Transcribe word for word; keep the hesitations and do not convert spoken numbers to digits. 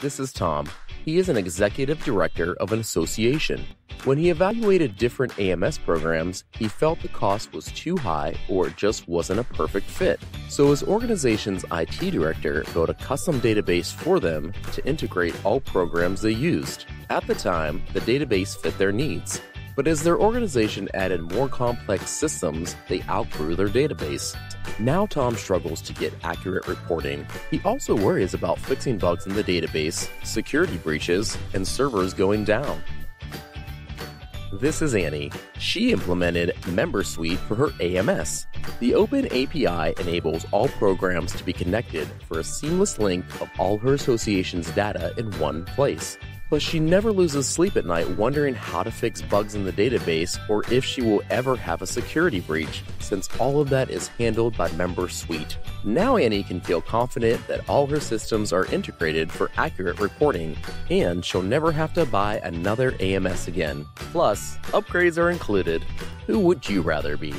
This is Tom. He is an executive director of an association. When he evaluated different A M S programs, he felt the cost was too high or just wasn't a perfect fit. So his organization's I T director built a custom database for them to integrate all programs they used. At the time, the database fit their needs. But as their organization added more complex systems, they outgrew their database. Now Tom struggles to get accurate reporting. He also worries about fixing bugs in the database, security breaches, and servers going down. This is Annie. She implemented MemberSuite for her A M S. The open A P I enables all programs to be connected for a seamless link of all her association's data in one place. Plus, she never loses sleep at night wondering how to fix bugs in the database or if she will ever have a security breach, since all of that is handled by MemberSuite. Now Annie can feel confident that all her systems are integrated for accurate reporting, and she'll never have to buy another A M S again. Plus, upgrades are included. Who would you rather be?